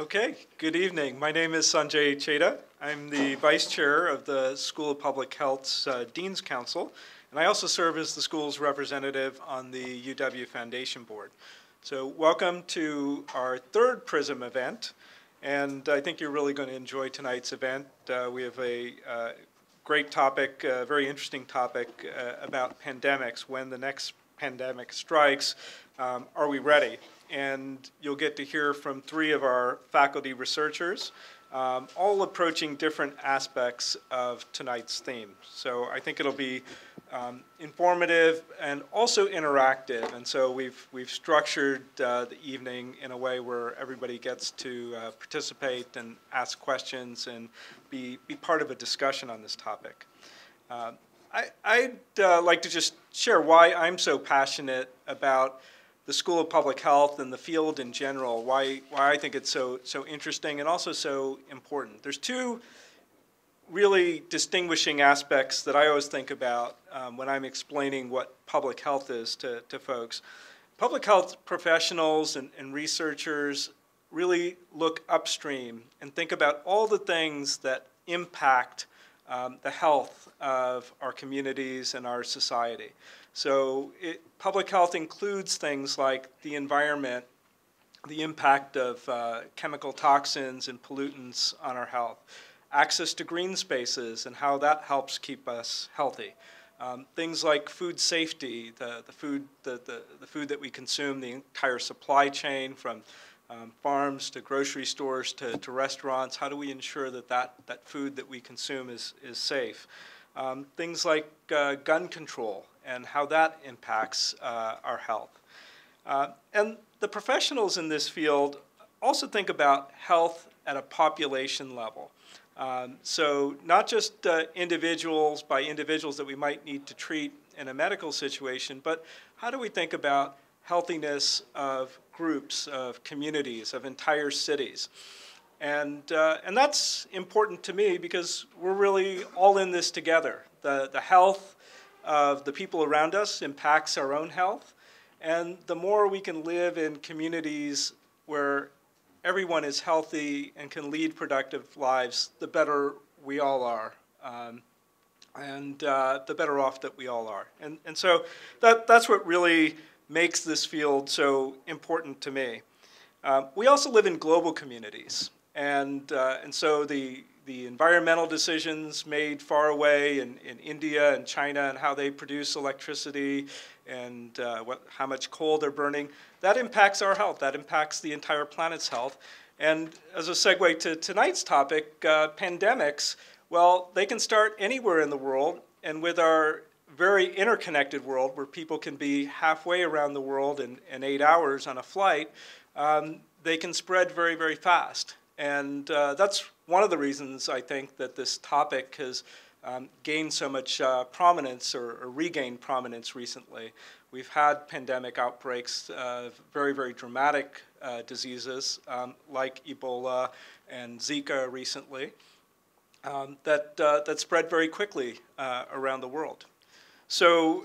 Okay, good evening. My name is Sanjay Cheda. I'm the Vice Chair of the School of Public Health's Dean's Council, and I also serve as the school's representative on the UW Foundation Board. So welcome to our third PRISM event, and I think you're really going to enjoy tonight's event. We have a great topic, a very interesting topic about pandemics. When the next pandemic strikes, are we ready? And you'll get to hear from three of our faculty researchers, all approaching different aspects of tonight's theme. So I think it'll be informative and also interactive. And so we've structured the evening in a way where everybody gets to participate and ask questions and be part of a discussion on this topic. I'd like to just share why I'm so passionate about the School of Public Health and the field in general, why I think it's so interesting and also so important. There's two really distinguishing aspects that I always think about when I'm explaining what public health is to folks. Public health professionals and researchers really look upstream and think about all the things that impact the health of our communities and our society. So public health includes things like the environment, the impact of chemical toxins and pollutants on our health, access to green spaces and how that helps keep us healthy, things like food safety, the food that we consume, the entire supply chain from farms to grocery stores to restaurants. How do we ensure that food that we consume is safe? Things like gun control and how that impacts our health. And the professionals in this field also think about health at a population level. So not just individuals that we might need to treat in a medical situation, but how do we think about healthiness of groups, of communities, of entire cities? And that's important to me because we're really all in this together. The health of the people around us impacts our own health. And the more we can live in communities where everyone is healthy and can lead productive lives, the better we all are. And the better off that we all are. And so that's what really makes this field so important to me. We also live in global communities. And so the environmental decisions made far away in India and China and how they produce electricity and how much coal they're burning, that impacts our health. That impacts the entire planet's health. And as a segue to tonight's topic, pandemics, well, they can start anywhere in the world. And with our very interconnected world where people can be halfway around the world in 8 hours on a flight, they can spread very, very fast. And that's one of the reasons I think that this topic has gained so much prominence or regained prominence recently. We've had pandemic outbreaks of very, very dramatic diseases like Ebola and Zika recently that spread very quickly around the world. So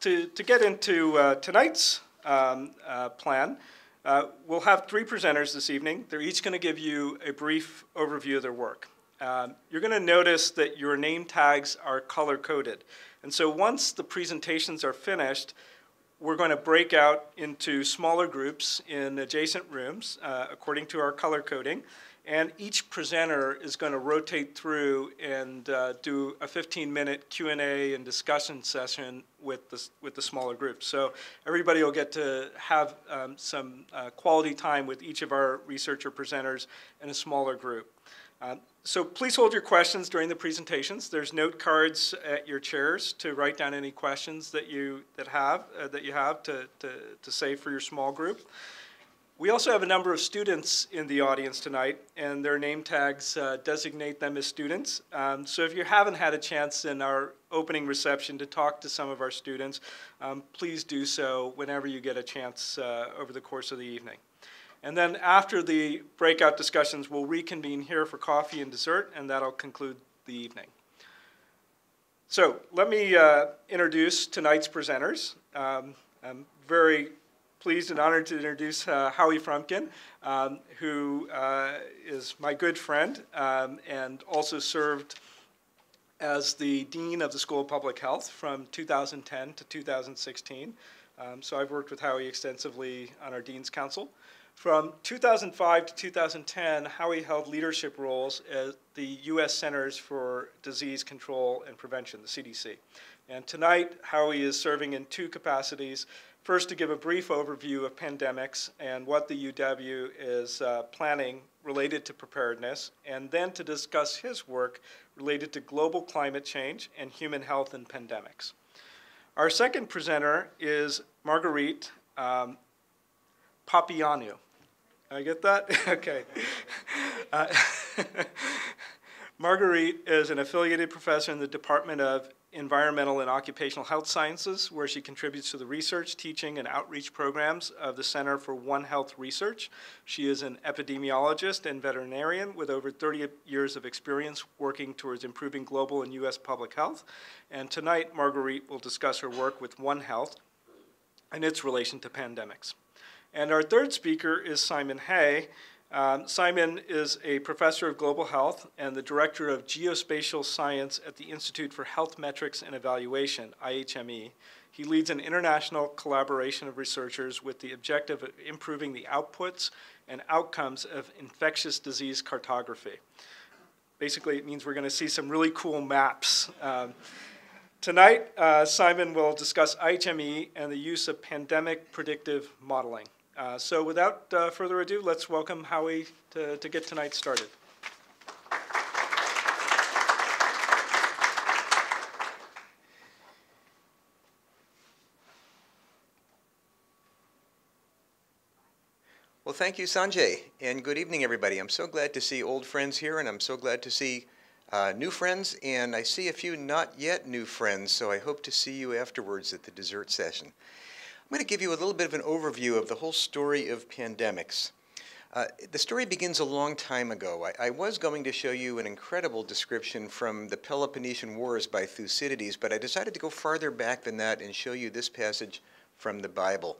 to get into tonight's plan, we'll have three presenters this evening. They're each going to give you a brief overview of their work. You're going to notice that your name tags are color-coded. And so once the presentations are finished, we're going to break out into smaller groups in adjacent rooms according to our color coding. And each presenter is going to rotate through and do a 15-minute Q&A and discussion session with the smaller group. So everybody will get to have some quality time with each of our researcher presenters in a smaller group. So please hold your questions during the presentations. There's note cards at your chairs to write down any questions that you have to say for your small group. We also have a number of students in the audience tonight, and their name tags designate them as students. So if you haven't had a chance in our opening reception to talk to some of our students, please do so whenever you get a chance over the course of the evening. And then after the breakout discussions, we'll reconvene here for coffee and dessert, and that'll conclude the evening. So let me introduce tonight's presenters. I'm very pleased and honored to introduce Howie Frumkin, who is my good friend and also served as the Dean of the School of Public Health from 2010 to 2016. So I've worked with Howie extensively on our Dean's Council. From 2005 to 2010, Howie held leadership roles at the U.S. Centers for Disease Control and Prevention, the CDC. And tonight, Howie is serving in two capacities. First, to give a brief overview of pandemics and what the UW is planning related to preparedness, and then to discuss his work related to global climate change and human health and pandemics. Our second presenter is Marguerite Pappaioanou. Did I get that? Okay. Marguerite is an affiliated professor in the Department of Environmental and Occupational Health Sciences, where she contributes to the research, teaching, and outreach programs of the Center for One Health Research. She is an epidemiologist and veterinarian with over 30 years of experience working towards improving global and U.S. public health. And tonight, Marguerite will discuss her work with One Health and its relation to pandemics. And our third speaker is Simon Hay. Simon is a professor of global health and the director of geospatial science at the Institute for Health Metrics and Evaluation, IHME. He leads an international collaboration of researchers with the objective of improving the outputs and outcomes of infectious disease cartography. Basically, it means we're going to see some really cool maps. Tonight, Simon will discuss IHME and the use of pandemic predictive modeling. So without further ado, let's welcome Howie to get tonight started. Well, thank you, Sanjay, and good evening, everybody. I'm so glad to see old friends here, and I'm so glad to see new friends, and I see a few not yet new friends, so I hope to see you afterwards at the dessert session. I'm going to give you a little bit of an overview of the whole story of pandemics. The story begins a long time ago. I was going to show you an incredible description from the Peloponnesian Wars by Thucydides, but I decided to go farther back than that and show you this passage from the Bible.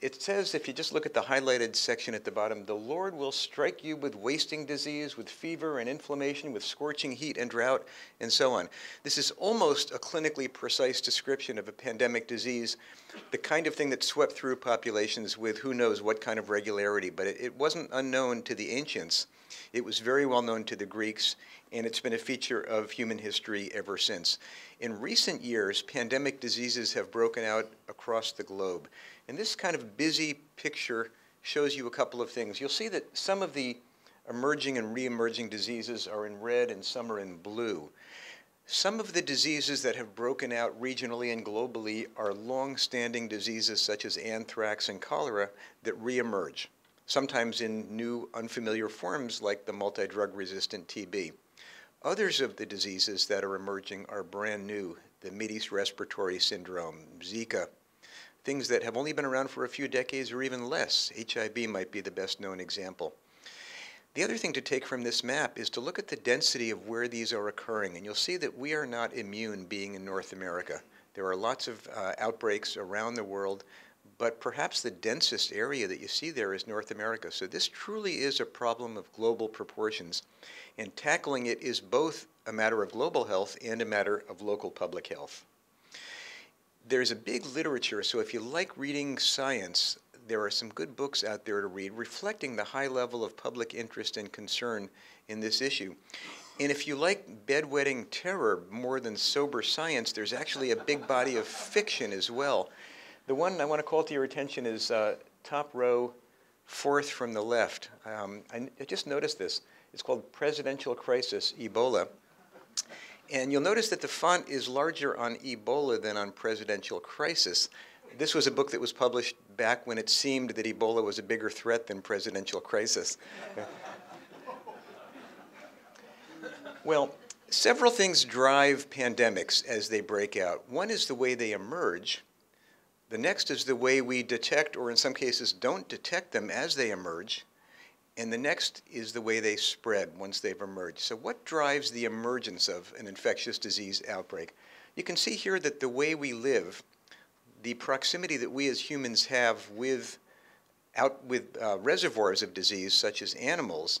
It says, if you just look at the highlighted section at the bottom, "The Lord will strike you with wasting disease, with fever and inflammation, with scorching heat and drought," and so on. This is almost a clinically precise description of a pandemic disease, the kind of thing that swept through populations with who knows what kind of regularity, but it wasn't unknown to the ancients. It was very well known to the Greeks, and it's been a feature of human history ever since. In recent years, pandemic diseases have broken out across the globe. And this kind of busy picture shows you a couple of things. You'll see that some of the emerging and re-emerging diseases are in red and some are in blue. Some of the diseases that have broken out regionally and globally are long-standing diseases such as anthrax and cholera that re-emerge, sometimes in new, unfamiliar forms like the multidrug-resistant TB. Others of the diseases that are emerging are brand new, the Middle East Respiratory Syndrome, Zika, things that have only been around for a few decades or even less. HIV might be the best known example. The other thing to take from this map is to look at the density of where these are occurring, and you'll see that we are not immune being in North America. There are lots of outbreaks around the world, but perhaps the densest area that you see there is North America. So this truly is a problem of global proportions, and tackling it is both a matter of global health and a matter of local public health. There's a big literature, so if you like reading science, there are some good books out there to read reflecting the high level of public interest and concern in this issue. And if you like bedwetting terror more than sober science, there's actually a big body of fiction as well. The one I want to call to your attention is top row, fourth from the left. I just noticed this. It's called Presidential Crisis, Ebola. And you'll notice that the font is larger on Ebola than on Presidential Crisis. This was a book that was published back when it seemed that Ebola was a bigger threat than Presidential Crisis. Well, several things drive pandemics as they break out. One is the way they emerge. The next is the way we detect, or in some cases don't detect them as they emerge. And the next is the way they spread once they've emerged. So what drives the emergence of an infectious disease outbreak? You can see here that the way we live, the proximity that we as humans have with reservoirs of disease, such as animals,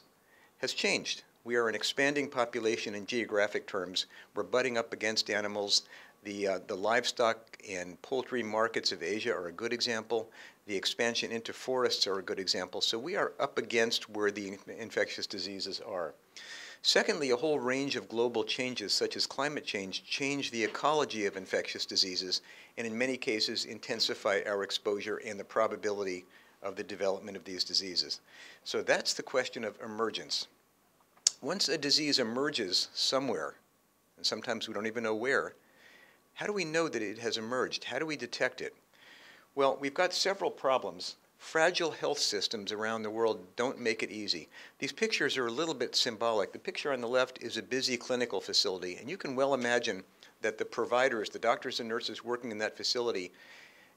has changed. We are an expanding population in geographic terms. We're butting up against animals. The livestock and poultry markets of Asia are a good example. The expansion into forests are a good example. So we are up against where the infectious diseases are. Secondly, a whole range of global changes, such as climate change, change the ecology of infectious diseases, and in many cases intensify our exposure and the probability of the development of these diseases. So that's the question of emergence. Once a disease emerges somewhere, and sometimes we don't even know where, how do we know that it has emerged? How do we detect it? Well, we've got several problems. Fragile health systems around the world don't make it easy. These pictures are a little bit symbolic. The picture on the left is a busy clinical facility, and you can well imagine that the providers, the doctors and nurses working in that facility,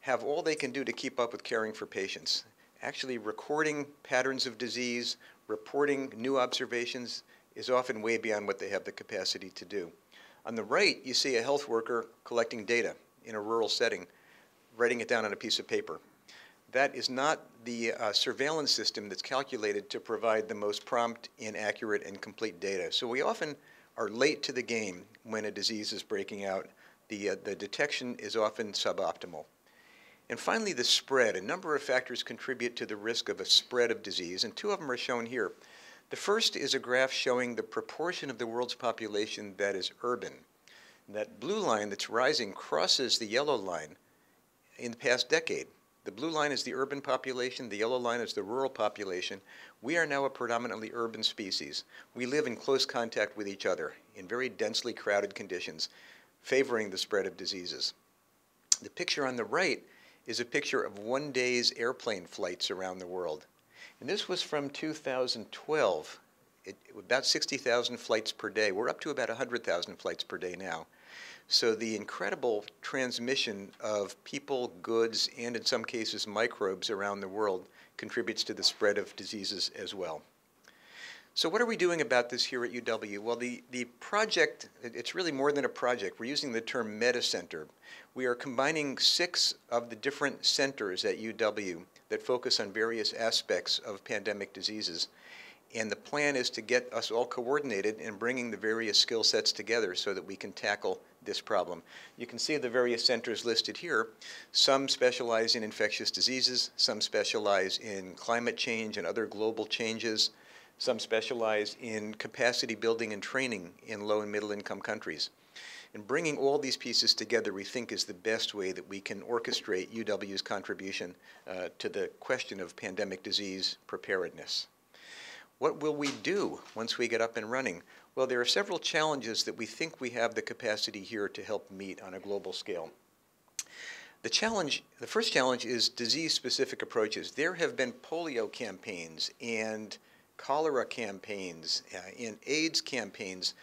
have all they can do to keep up with caring for patients. Actually recording patterns of disease, reporting new observations is often way beyond what they have the capacity to do. On the right, you see a health worker collecting data in a rural setting, writing it down on a piece of paper. That is not the surveillance system that's calculated to provide the most prompt and accurate and complete data. So we often are late to the game when a disease is breaking out. The detection is often suboptimal. And finally, the spread. A number of factors contribute to the risk of a spread of disease, and two of them are shown here. The first is a graph showing the proportion of the world's population that is urban. That blue line that's rising crosses the yellow line in the past decade. The blue line is the urban population, the yellow line is the rural population. We are now a predominantly urban species. We live in close contact with each other in very densely crowded conditions, favoring the spread of diseases. The picture on the right is a picture of one day's airplane flights around the world. And this was from 2012, about 60,000 flights per day. We're up to about 100,000 flights per day now. So the incredible transmission of people, goods, and in some cases microbes around the world contributes to the spread of diseases as well. So what are we doing about this here at UW? Well, the project, it's really more than a project. We're using the term MetaCenter. We are combining 6 of the different centers at UW that focus on various aspects of pandemic diseases. And the plan is to get us all coordinated in bringing the various skill sets together so that we can tackle this problem. You can see the various centers listed here. Some specialize in infectious diseases. Some specialize in climate change and other global changes. Some specialize in capacity building and training in low and middle income countries. And bringing all these pieces together, we think, is the best way that we can orchestrate UW's contribution to the question of pandemic disease preparedness. What will we do once we get up and running? Well, there are several challenges that we think we have the capacity here to help meet on a global scale. The first challenge is disease-specific approaches. There have been polio campaigns and cholera campaigns, and AIDS campaigns,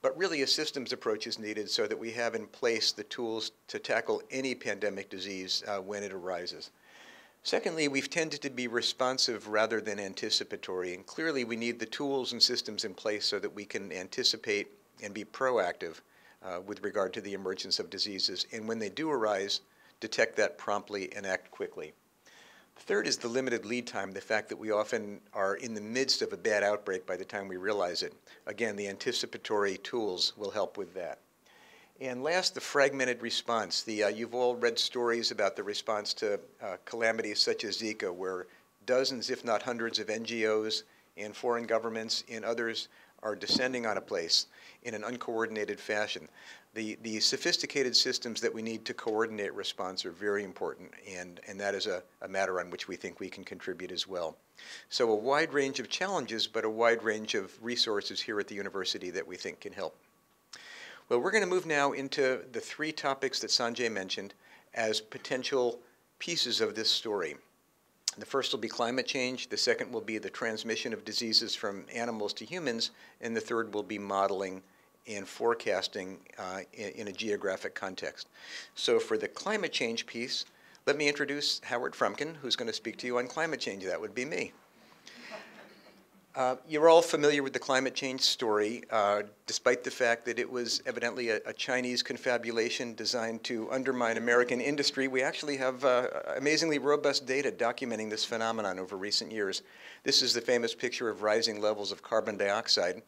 but really a systems approach is needed so that we have in place the tools to tackle any pandemic disease when it arises. Secondly, we've tended to be responsive rather than anticipatory, and clearly we need the tools and systems in place so that we can anticipate and be proactive with regard to the emergence of diseases, and when they do arise, detect that promptly and act quickly. Third is the limited lead time, the fact that we often are in the midst of a bad outbreak by the time we realize it. Again, the anticipatory tools will help with that. And last, the fragmented response. You've all read stories about the response to calamities such as Zika, where dozens, if not hundreds, of NGOs and foreign governments and others are descending on a place in an uncoordinated fashion. The sophisticated systems that we need to coordinate response are very important, and that is a matter on which we think we can contribute as well. So a wide range of challenges, but a wide range of resources here at the university that we think can help. Well, we're going to move now into the 3 topics that Sanjay mentioned as potential pieces of this story. The first will be climate change, the second will be the transmission of diseases from animals to humans, and the third will be modeling and forecasting in a geographic context. So for the climate change piece, let me introduce Howard Frumkin, who's going to speak to you on climate change. That would be me. You're all familiar with the climate change story, despite the fact that it was evidently a Chinese confabulation designed to undermine American industry. We actually have amazingly robust data documenting this phenomenon over recent years. This is the famous picture of rising levels of carbon dioxide,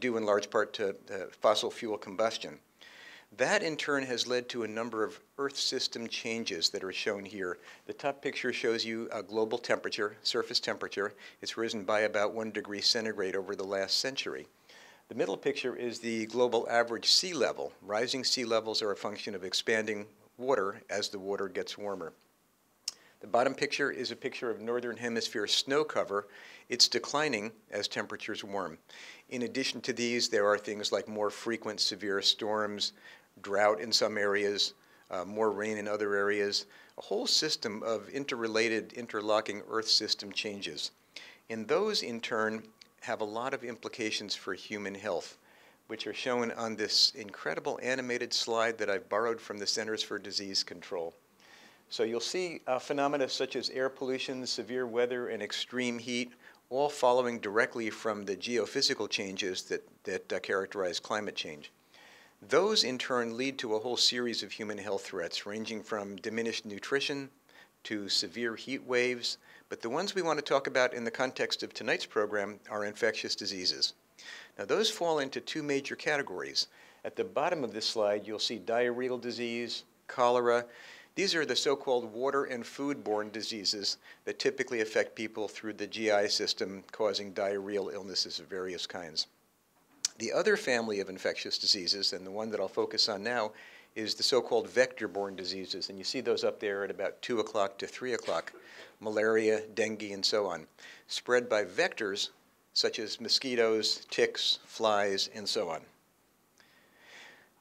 due in large part to fossil fuel combustion. That, in turn, has led to a number of Earth system changes that are shown here. The top picture shows you global temperature, surface temperature. It's risen by about 1 degree centigrade over the last century. The middle picture is the global average sea level. Rising sea levels are a function of expanding water as the water gets warmer. The bottom picture is a picture of northern hemisphere snow cover. It's declining as temperatures warm. In addition to these, there are things like more frequent severe storms, drought in some areas, more rain in other areas, a whole system of interrelated, interlocking Earth system changes. And those, in turn, have a lot of implications for human health, which are shown on this incredible animated slide that I've borrowed from the Centers for Disease Control. So you'll see phenomena such as air pollution, severe weather, and extreme heat, all following directly from the geophysical changes that characterize climate change. Those, in turn, lead to a whole series of human health threats, ranging from diminished nutrition to severe heat waves. But the ones we want to talk about in the context of tonight's program are infectious diseases. Now, those fall into two major categories. At the bottom of this slide, you'll see diarrheal disease, cholera. These are the so-called water and food-borne diseases that typically affect people through the GI system, causing diarrheal illnesses of various kinds. The other family of infectious diseases, and the one that I'll focus on now, is the so-called vector-borne diseases. And you see those up there at about 2 o'clock to 3 o'clock, malaria, dengue, and so on, spread by vectors such as mosquitoes, ticks, flies, and so on.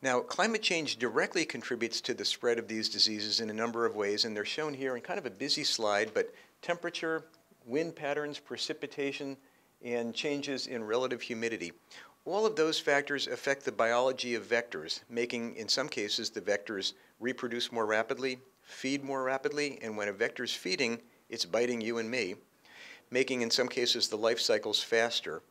Now, climate change directly contributes to the spread of these diseases in a number of ways, and they're shown here in kind of a busy slide, but temperature, wind patterns, precipitation, and changes in relative humidity. All of those factors affect the biology of vectors, making, in some cases, the vectors reproduce more rapidly, feed more rapidly, and when a vector's feeding, it's biting you and me, making, in some cases, the life cycles faster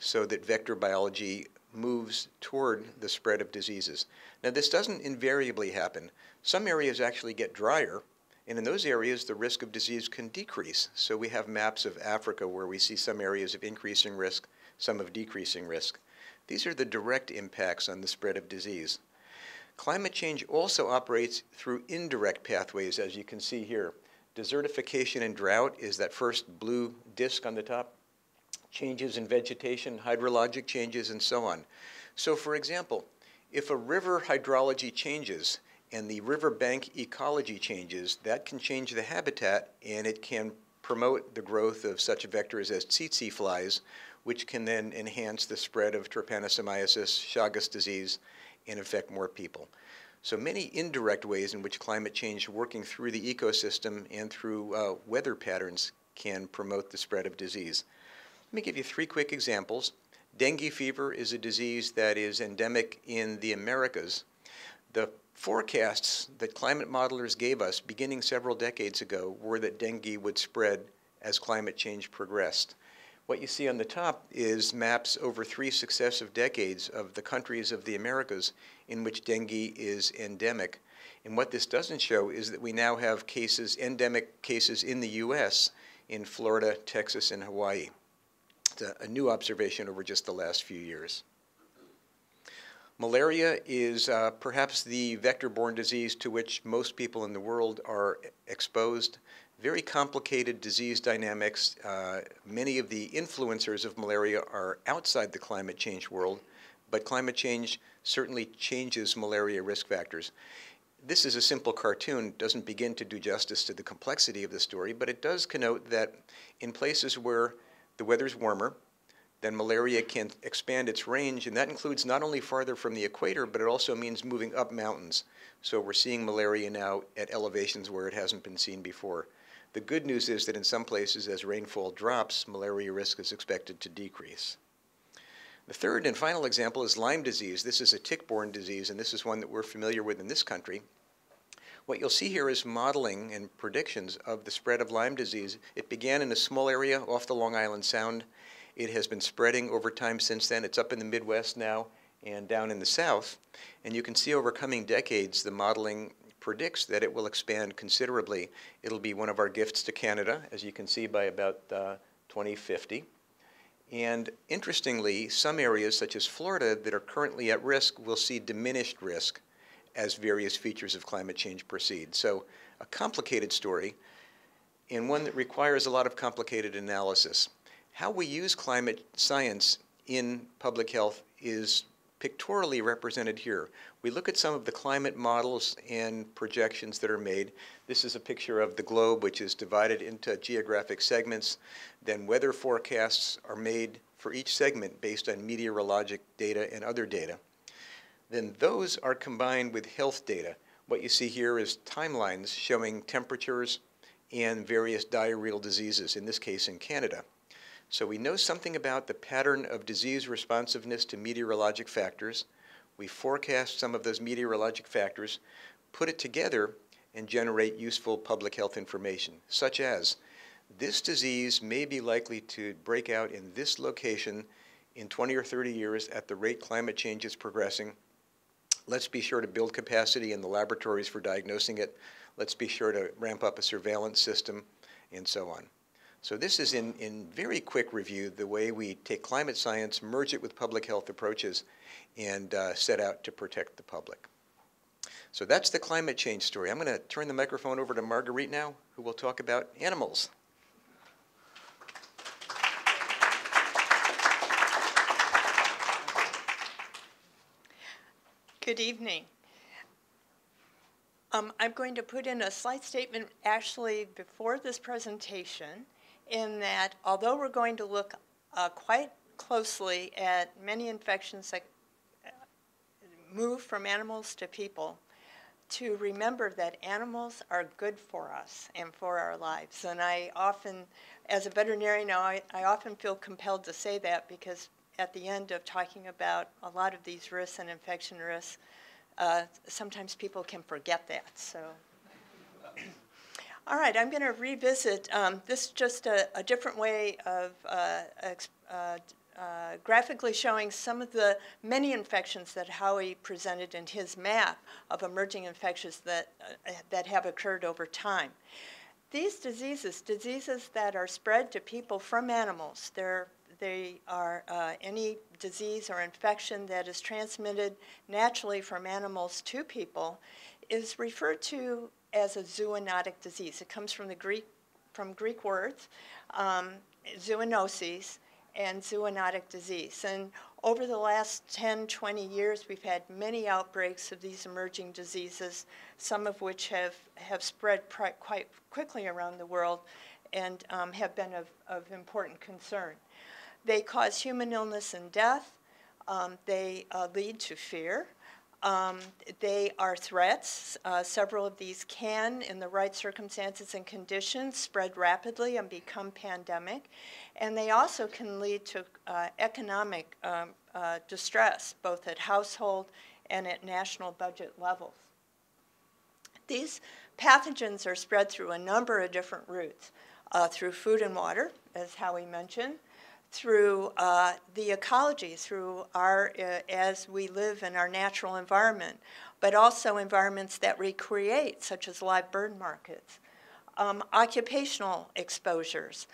so that vector biology moves toward the spread of diseases. Now, this doesn't invariably happen. Some areas actually get drier, and in those areas, the risk of disease can decrease. So we have maps of Africa where we see some areas of increasing risk, some of decreasing risk. These are the direct impacts on the spread of disease. Climate change also operates through indirect pathways, as you can see here. Desertification and drought is that first blue disc on the top. Changes in vegetation, hydrologic changes, and so on. So, for example, if a river hydrology changes and the riverbank ecology changes, that can change the habitat and it can promote the growth of such vectors as tsetse flies, which can then enhance the spread of trypanosomiasis, Chagas disease, and affect more people. So many indirect ways in which climate change working through the ecosystem and through weather patterns can promote the spread of disease. Let me give you 3 quick examples. Dengue fever is a disease that is endemic in the Americas. The forecasts that climate modelers gave us beginning several decades ago were that dengue would spread as climate change progressed. What you see on the top is maps over 3 successive decades of the countries of the Americas in which dengue is endemic. And what this doesn't show is that we now have cases, endemic cases in the US, in Florida, Texas, and Hawaii. A new observation over just the last few years. Malaria is perhaps the vector-borne disease to which most people in the world are exposed. Very complicated disease dynamics. Many of the influencers of malaria are outside the climate change world, but climate change certainly changes malaria risk factors. This is a simple cartoon, doesn't begin to do justice to the complexity of the story, but it does connote that in places where the weather's warmer, then malaria can expand its range, and that includes not only farther from the equator, but it also means moving up mountains. So we're seeing malaria now at elevations where it hasn't been seen before. The good news is that in some places, as rainfall drops, malaria risk is expected to decrease. The third and final example is Lyme disease. This is a tick-borne disease, and this is one that we're familiar with in this country. What you'll see here is modeling and predictions of the spread of Lyme disease. It began in a small area off the Long Island Sound, It has been spreading over time since then. It's up in the Midwest now and down in the South. And you can see over coming decades, the modeling predicts that it will expand considerably. It'll be one of our gifts to Canada, as you can see, by about 2050. And interestingly, some areas, such as Florida, that are currently at risk will see diminished risk as various features of climate change proceed. So a complicated story, and one that requires a lot of complicated analysis. How we use climate science in public health is pictorially represented here. We look at some of the climate models and projections that are made. This is a picture of the globe, which is divided into geographic segments. Then weather forecasts are made for each segment based on meteorologic data and other data. Then those are combined with health data. What you see here is timelines showing temperatures and various diarrheal diseases, in this case in Canada. So we know something about the pattern of disease responsiveness to meteorologic factors. We forecast some of those meteorologic factors, put it together, and generate useful public health information, such as this disease may be likely to break out in this location in 20 or 30 years at the rate climate change is progressing. Let's be sure to build capacity in the laboratories for diagnosing it. Let's be sure to ramp up a surveillance system, and so on. So this is, in very quick review, the way we take climate science, merge it with public health approaches, and set out to protect the public. So that's the climate change story. I'm going to turn the microphone over to Marguerite now, who will talk about animals. Good evening. I'm going to put in a slight statement actually before this presentation, in that although we're going to look quite closely at many infections that move from animals to people, to remember that animals are good for us and for our lives. And I often, as a veterinarian now, I often feel compelled to say that, because at the end of talking about a lot of these risks and infection risks, sometimes people can forget that. So, all right, I'm going to revisit this, just a different way of graphically showing some of the many infections that Howie presented in his map of emerging infections that have occurred over time. These diseases that are spread to people from animals, they are any disease or infection that is transmitted naturally from animals to people is referred to as a zoonotic disease. It comes from the Greek words, zoonoses and zoonotic disease. And over the last 10, 20 years, we've had many outbreaks of these emerging diseases, some of which have spread quite quickly around the world and have been of important concern. They cause human illness and death. They lead to fear. They are threats. Several of these can, in the right circumstances and conditions, spread rapidly and become pandemic. And they also can lead to economic distress, both at household and at national budget levels. These pathogens are spread through a number of different routes, through food and water, as Howie mentioned, through the ecology, through our, as we live in our natural environment, but also environments that we create, such as live bird markets, occupational exposures,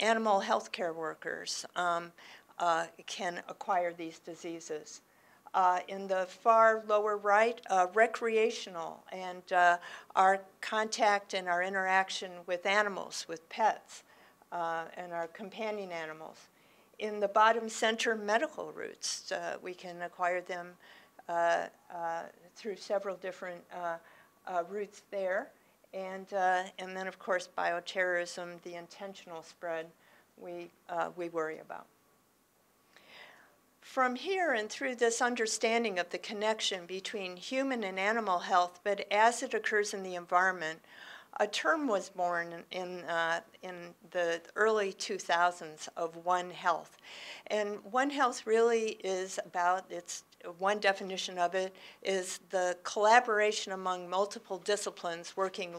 animal health care workers can acquire these diseases. In the far lower right, recreational and our contact and our interaction with animals, with pets, and our companion animals. In the bottom center, medical routes. We can acquire them through several different routes there. And then, of course, bioterrorism, the intentional spread we worry about. From here and through this understanding of the connection between human and animal health, but as it occurs in the environment, a term was born in the early 2000s of One Health. And One Health really is about, it's one definition of it, is the collaboration among multiple disciplines working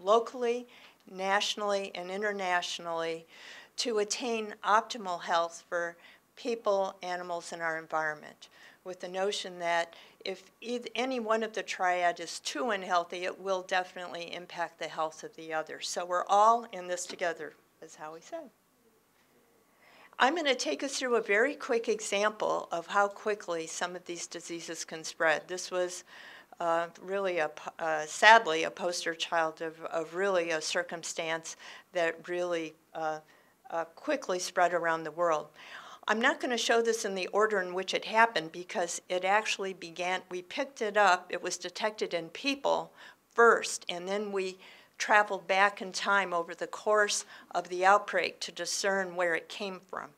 locally, nationally, and internationally to attain optimal health for people, animals, and our environment, with the notion that if any one of the triad is too unhealthy, it will definitely impact the health of the other. So we're all in this together, as Howie said. I'm going to take us through a very quick example of how quickly some of these diseases can spread. This was really, sadly, a poster child of really a circumstance that really quickly spread around the world. I'm not going to show this in the order in which it happened because it actually began, we picked it up, it was detected in people first, and then we traveled back in time over the course of the outbreak to discern where it came from.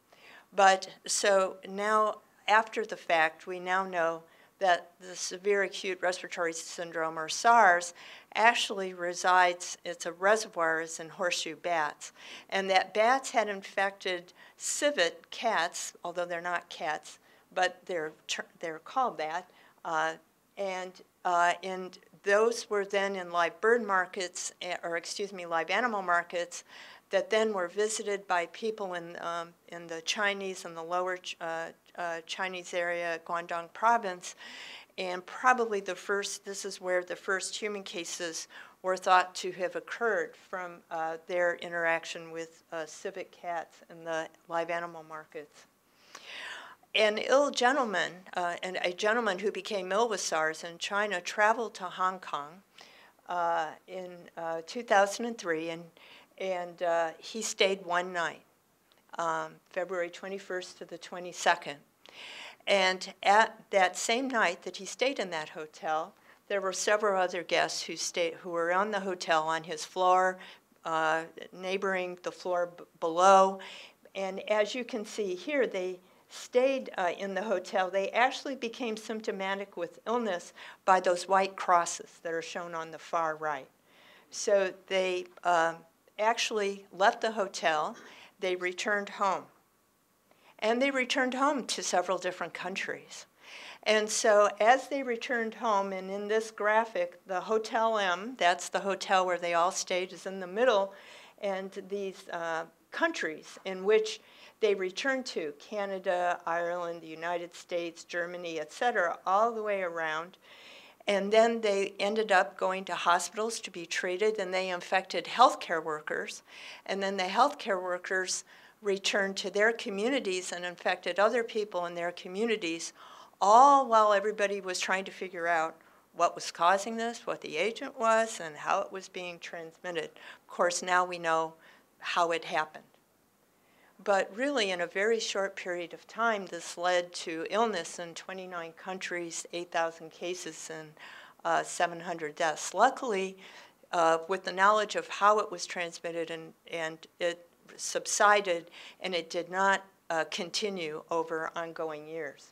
But so now, after the fact, we now know that the severe acute respiratory syndrome, or SARS, actually resides, it's a reservoir, is in horseshoe bats. And that bats had infected civet cats, although they're not cats, but they're called that. And those were then in live bird markets, or excuse me, live animal markets, that then were visited by people in the Chinese and the lower Chinese area, Guangdong province, and probably the first, this is where the first human cases were thought to have occurred from their interaction with civet cats in the live animal markets. An ill gentleman, and a gentleman who became ill with SARS in China, traveled to Hong Kong in 2003, and he stayed one night, February 21st to the 22nd. And at that same night that he stayed in that hotel, there were several other guests who were on the hotel on his floor, neighboring the floor below. And as you can see here, they stayed in the hotel. They actually became symptomatic with illness by those white crosses that are shown on the far right. So they actually left the hotel. They returned home. And they returned home to several different countries. And so as they returned home, and in this graphic, the Hotel M, that's the hotel where they all stayed, is in the middle, and these countries in which they returned to, Canada, Ireland, the United States, Germany, et cetera, all the way around. And then they ended up going to hospitals to be treated, and they infected healthcare workers. And then the healthcare workers returned to their communities and infected other people in their communities, all while everybody was trying to figure out what was causing this, what the agent was, and how it was being transmitted. Of course, now we know how it happened. But really, in a very short period of time, this led to illness in 29 countries, 8,000 cases, and 700 deaths. Luckily, with the knowledge of how it was transmitted, and it subsided, and it did not continue over ongoing years.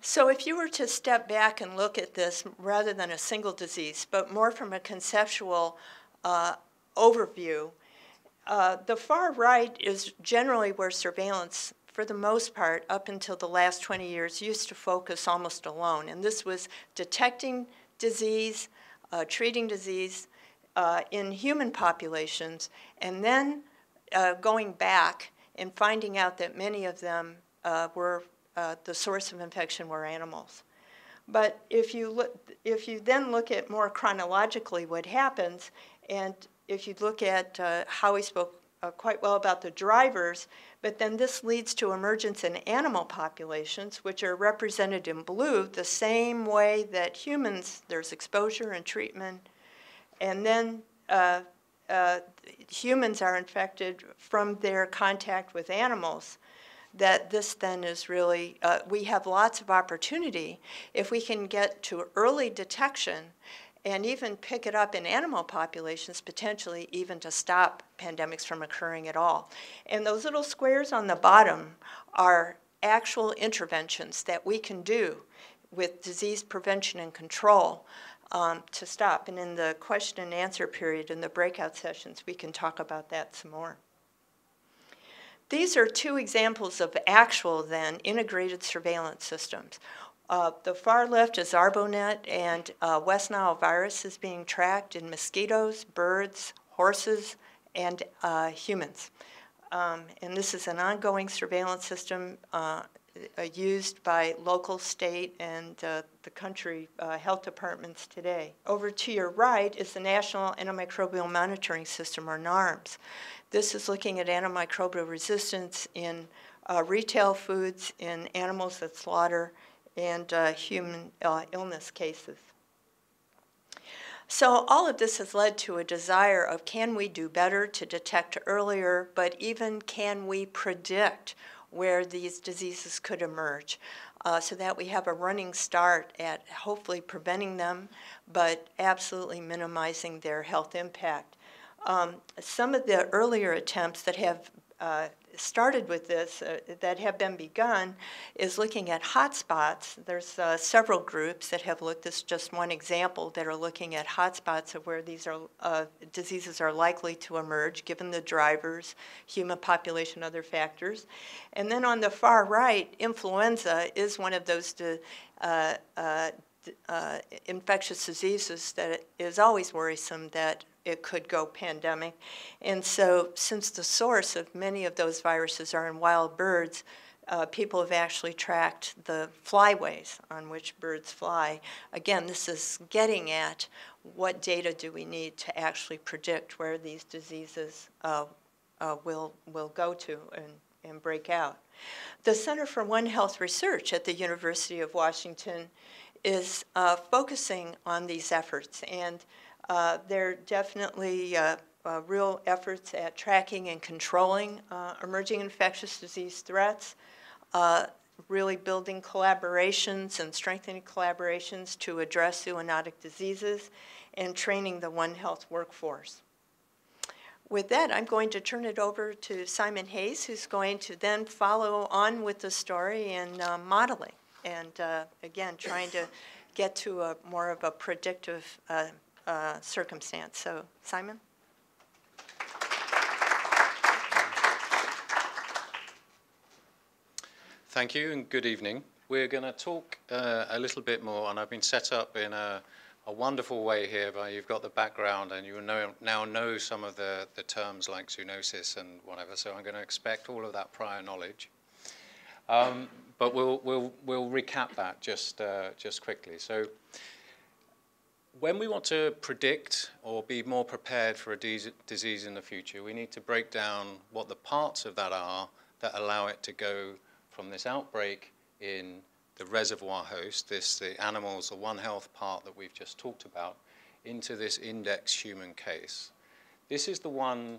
So if you were to step back and look at this, rather than a single disease, but more from a conceptual overview, the far right is generally where surveillance, for the most part, up until the last 20 years, used to focus almost alone. And this was detecting disease, treating disease in human populations, and then going back and finding out that many of them were the source of infection were animals. But if you look, if you then look at more chronologically what happens, and if you look at how he spoke quite well about the drivers, but then this leads to emergence in animal populations, which are represented in blue the same way that humans, there's exposure and treatment, and then humans are infected from their contact with animals, that this then is really, we have lots of opportunity if we can get to early detection and even pick it up in animal populations, potentially even to stop pandemics from occurring at all. And those little squares on the bottom are actual interventions that we can do with disease prevention and control to stop. And in the question and answer period in the breakout sessions, we can talk about that some more. These are two examples of actual, then, integrated surveillance systems. The far left is ArboNet, and West Nile virus is being tracked in mosquitoes, birds, horses, and humans. And this is an ongoing surveillance system used by local, state, and the country health departments today. Over to your right is the National Antimicrobial Monitoring System, or NARMS. This is looking at antimicrobial resistance in retail foods, in animals that slaughter, and human illness cases. So all of this has led to a desire of, can we do better to detect earlier, but even can we predict where these diseases could emerge, so that we have a running start at hopefully preventing them, but absolutely minimizing their health impact. Some of the earlier attempts that have started with this, that have been begun, is looking at hotspots. There's several groups that have looked, this is just one example, that are looking at hotspots of where these are, diseases are likely to emerge, given the drivers, human population, other factors. And then on the far right, influenza is one of those infectious diseases that is always worrisome that it could go pandemic. And so since the source of many of those viruses are in wild birds, people have actually tracked the flyways on which birds fly. Again, this is getting at what data do we need to actually predict where these diseases will go to and break out. The Center for One Health Research at the University of Washington is focusing on these efforts, and there are definitely real efforts at tracking and controlling emerging infectious disease threats, really building collaborations and strengthening collaborations to address zoonotic diseases, and training the One Health workforce. With that, I'm going to turn it over to Simon Hay, who's going to then follow on with the story and modeling, and again, trying to get to a more of a predictive circumstance. So, Simon? Thank you and good evening. We're going to talk a little bit more, and I've been set up in a wonderful way here, but you've got the background and you now know some of the terms like zoonosis and whatever, so I'm going to expect all of that prior knowledge. But we'll recap that just quickly. So, when we want to predict or be more prepared for a disease in the future, we need to break down what the parts of that are that allow it to go from this outbreak in the reservoir host, the animals, the One Health part that we've just talked about, into this index human case. This is the one,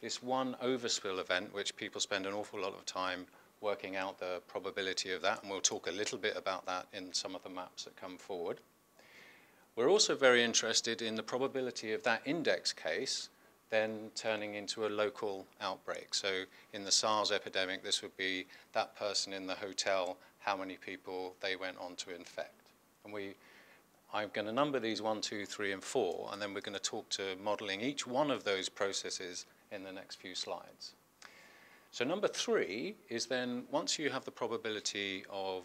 this one overspill event, which people spend an awful lot of time working out the probability of that, and we'll talk a little bit about that in some of the maps that come forward. We're also very interested in the probability of that index case then turning into a local outbreak. So in the SARS epidemic, this would be that person in the hotel, how many people they went on to infect. And I'm going to number these 1, 2, 3, and 4, and then we're going to talk to modeling each one of those processes in the next few slides. So number 3 is then, once you have the probability of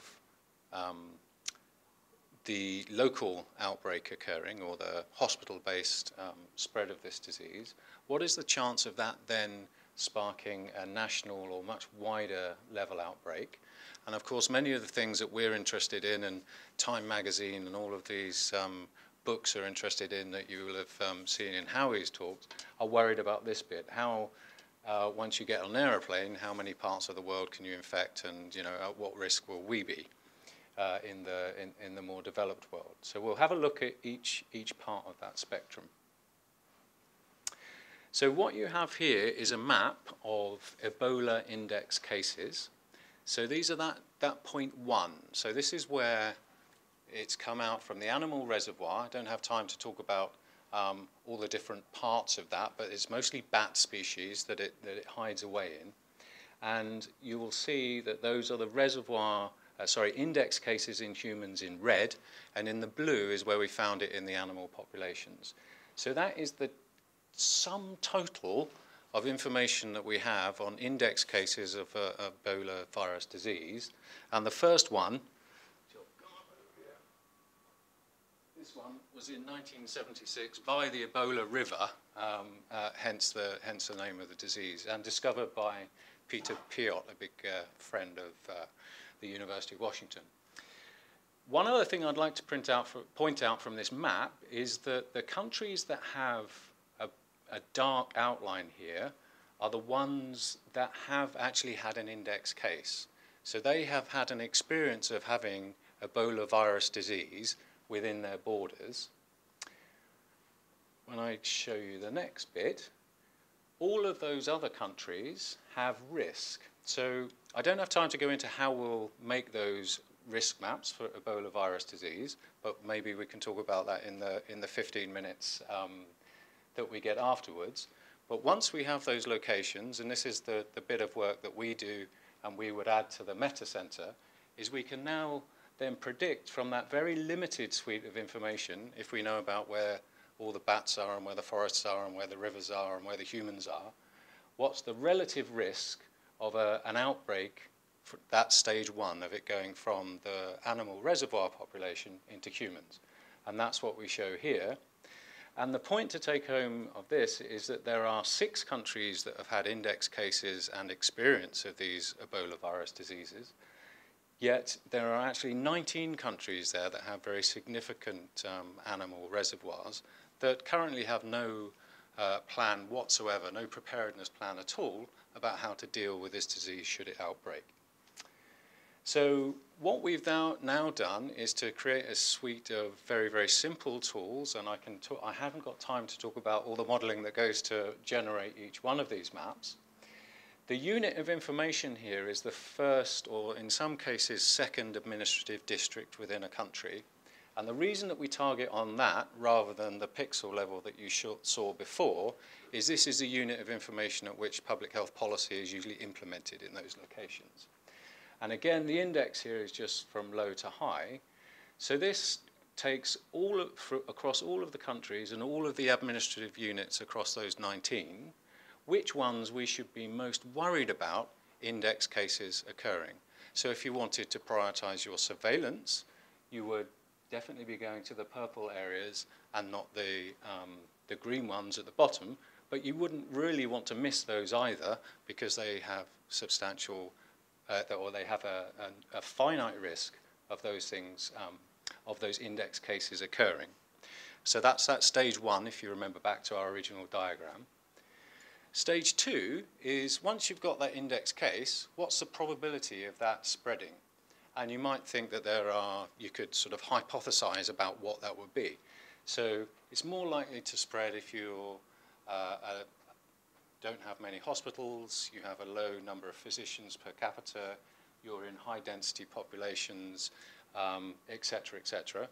the local outbreak occurring, or the hospital-based spread of this disease, what is the chance of that then sparking a national or much wider level outbreak? And of course, many of the things that we're interested in, and Time magazine and all of these books are interested in, that you will have seen in Howie's talks, are worried about this bit. How, once you get on an aeroplane, how many parts of the world can you infect, and at what risk will we be? In the more developed world. So we'll have a look at each part of that spectrum. So what you have here is a map of Ebola index cases. So these are that point 1. So this is where it's come out from the animal reservoir. I don't have time to talk about all the different parts of that, but it's mostly bat species that it hides away in. And you will see that those are the reservoir index cases in humans in red, and in the blue is where we found it in the animal populations. So that is the sum total of information that we have on index cases of Ebola virus disease. And the first one, previous one was in 1976 by the Ebola River, hence the name of the disease, and discovered by Peter Piot, a big friend of the University of Washington. One other thing I'd like to point out from this map is that the countries that have a dark outline here are the ones that have actually had an index case. So they have had an experience of having Ebola virus disease within their borders. When I show you the next bit, all of those other countries have risk. So I don't have time to go into how we'll make those risk maps for Ebola virus disease, but maybe we can talk about that in the 15 minutes that we get afterwards. But once we have those locations, and this is the bit of work that we do and we would add to the Meta Center, is we can now then predict from that very limited suite of information, if we know about where all the bats are and where the forests are and where the rivers are and where the humans are, what's the relative risk of an outbreak that stage one of it going from the animal reservoir population into humans. And that's what we show here. And the point to take home of this is that there are 6 countries that have had index cases and experience of these Ebola virus diseases, yet there are actually 19 countries there that have very significant animal reservoirs that currently have no plan whatsoever, no preparedness plan at all about how to deal with this disease should it outbreak. So what we've now done is to create a suite of very, very simple tools, and I haven't got time to talk about all the modeling that goes to generate each one of these maps. The unit of information here is the first, or in some cases, second administrative district within a country. And the reason that we target on that, rather than the pixel level that you saw before, is this is the unit of information at which public health policy is usually implemented in those locations. And again, the index here is just from low to high. So this takes across all of the countries and all of the administrative units across those 19, which ones we should be most worried about index cases occurring. So if you wanted to prioritize your surveillance, you would definitely be going to the purple areas and not the green ones at the bottom. But you wouldn't really want to miss those either, because they have substantial or they have a finite risk of those things, of those index cases occurring. So that's that stage one, if you remember back to our original diagram. Stage two is once you've got that index case, what's the probability of that spreading? And you might think that you could sort of hypothesize about what that would be. So it's more likely to spread if you're don't have many hospitals, you have a low number of physicians per capita, you're in high-density populations, et cetera,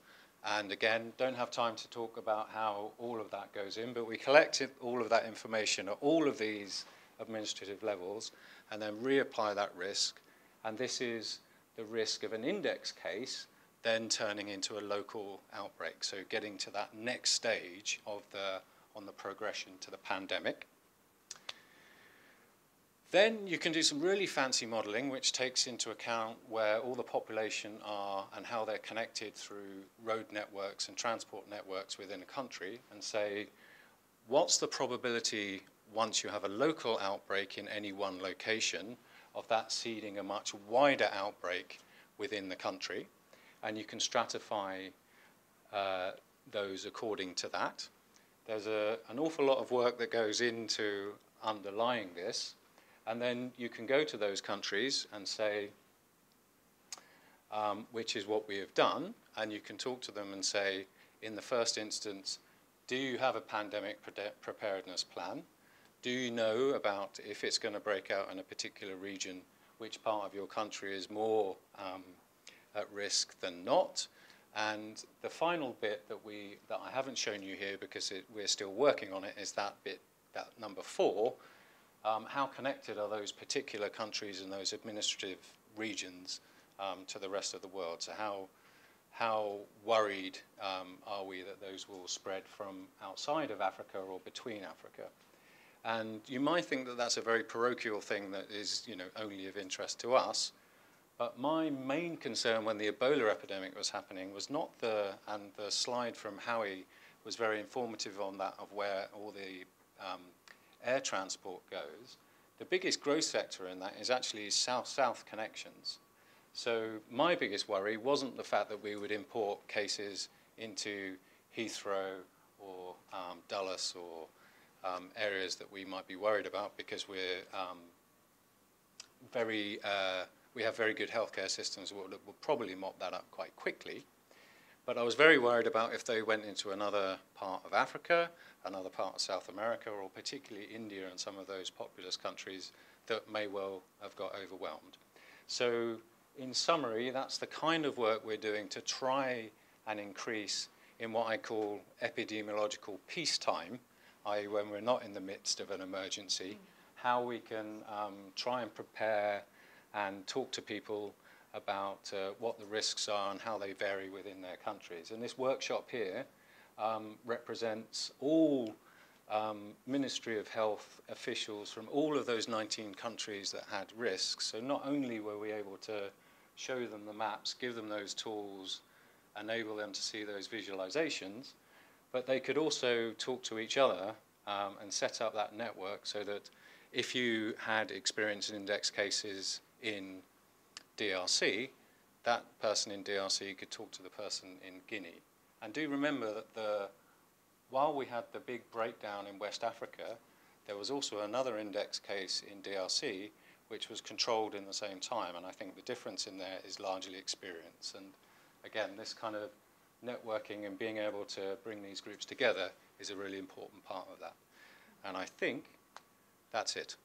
and again, don't have time to talk about how all of that goes in, but we collected all of that information at all of these administrative levels and then reapply that risk, and this is the risk of an index case then turning into a local outbreak, so getting to that next stage on the progression to the pandemic. Then you can do some really fancy modeling, which takes into account where all the population are and how they're connected through road networks and transport networks within a country, and say, what's the probability once you have a local outbreak in any one location of that seeding a much wider outbreak within the country? And you can stratify those according to that. There's an awful lot of work that goes into underlying this. And then you can go to those countries and say, which is what we have done, and you can talk to them and say, in the first instance, do you have a pandemic preparedness plan? Do you know about if it's going to break out in a particular region, which part of your country is more at risk than not? And the final bit that I haven't shown you here because we're still working on it is that bit, that number 4, how connected are those particular countries and those administrative regions to the rest of the world? So how worried are we that those will spread from outside of Africa or between Africa? And you might think that that's a very parochial thing that is only of interest to us, But my main concern when the Ebola epidemic was happening was not the, and the slide from Howie was very informative on that, of where all the air transport goes. The biggest growth sector in that is actually south-south connections. So my biggest worry wasn't the fact that we would import cases into Heathrow or Dulles or areas that we might be worried about, because we're we have very good healthcare systems that will probably mop that up quite quickly. But I was very worried about if they went into another part of Africa, another part of South America, or particularly India and some of those populous countries that may well have got overwhelmed. So in summary, that's the kind of work we're doing to try and increase in what I call epidemiological peacetime, i.e. when we're not in the midst of an emergency, how we can try and prepare and talk to people about what the risks are and how they vary within their countries. And this workshop here represents all Ministry of Health officials from all of those 19 countries that had risks. So not only were we able to show them the maps, give them those tools, enable them to see those visualizations, but they could also talk to each other and set up that network so that if you had experience in index cases in DRC, that person in DRC could talk to the person in Guinea. And do remember that while we had the big breakdown in West Africa, there was also another index case in DRC which was controlled in the same time, and I think the difference in there is largely experience. And again, this kind of networking and being able to bring these groups together is a really important part of that. And I think that's it.